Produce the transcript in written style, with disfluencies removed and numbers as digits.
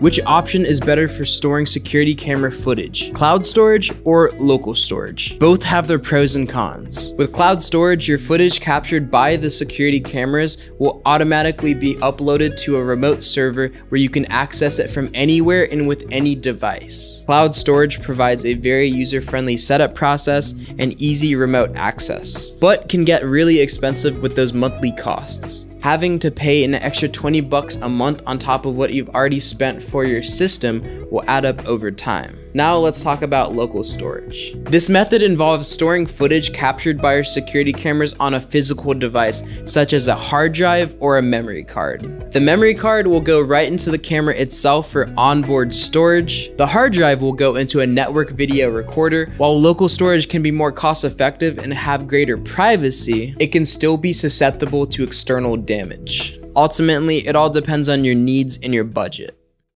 Which option is better for storing security camera footage? Cloud storage or local storage? Both have their pros and cons. With cloud storage, your footage captured by the security cameras will automatically be uploaded to a remote server where you can access it from anywhere and with any device. Cloud storage provides a very user-friendly setup process and easy remote access, but can get really expensive with those monthly costs. Having to pay an extra $20 a month on top of what you've already spent for your system will add up over time. Now let's talk about local storage. This method involves storing footage captured by your security cameras on a physical device, such as a hard drive or a memory card. The memory card will go right into the camera itself for onboard storage. The hard drive will go into a network video recorder. While local storage can be more cost effective and have greater privacy, it can still be susceptible to external damage. Ultimately, it all depends on your needs and your budget.